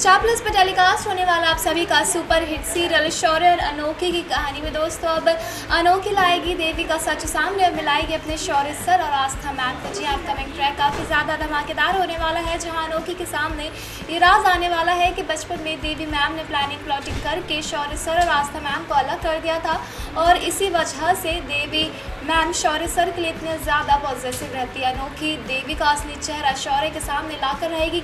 Star Plus पर telecast होने वाला आप सभी का सुपर हिट सीरियल शौर्य और अनोखी की कहानी में दोस्तों अब अनोखी लाएगी देवी का सच सामने और मिलाएगी अपने शौर्य सर और आस्था मैम को। जी हाँ, अपकमिंग ट्रैक काफ़ी ज़्यादा धमाकेदार होने वाला है, जहां अनोखी के सामने ये राज आने वाला है कि बचपन में देवी मैम ने प्लानिंग प्लॉटिंग करके शौर्य सर और आस्था मैम को अलग कर दिया था और इसी वजह से देवी मैम शौर्य सर के लिए इतने ज़्यादा पॉजिटिव रहती है। अनोखी देवी का असली चेहरा शौर्य के सामने लाकर रहेगी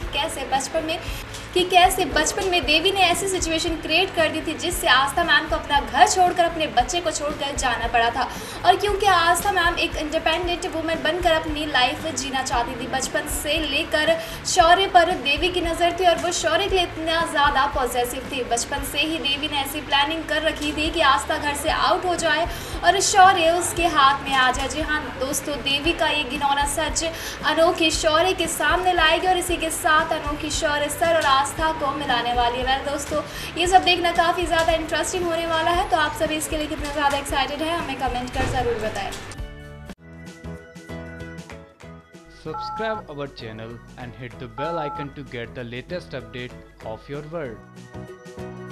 कि कैसे बचपन में देवी ने ऐसी सिचुएशन क्रिएट कर दी थी जिससे आस्था मैम को अपना घर छोड़कर अपने बच्चे को छोड़कर जाना पड़ा था। और क्योंकि आस्था मैम एक इंडिपेंडेंट वुमेन बनकर अपनी लाइफ जीना चाहती थी, बचपन से लेकर शौर्य पर देवी की नज़र थी और वो शौर्य के लिए इतना ज़्यादा पॉजिटिव थी। बचपन से ही देवी ने ऐसी प्लानिंग कर रखी थी कि आस्था घर से आउट हो जाए और शौर्य उसके हाथ में आ जाए। जी हाँ दोस्तों, देवी का ये घिनौना सच अनोखी शौर्य के सामने लाएगी और इसी के साथ अनोखी शौर्य सर और आस्था को मिलाने वाली है। वैसे दोस्तों, ये सब देखना काफ़ी ज़्यादा इंटरेस्टिंग होने वाला है, तो आप सभी इसके लिए कितना ज़्यादा एक्साइटेड है हमें कमेंट कर ज़रूर बताएं। Subscribe our channel and hit the bell icon to get the latest update of your world.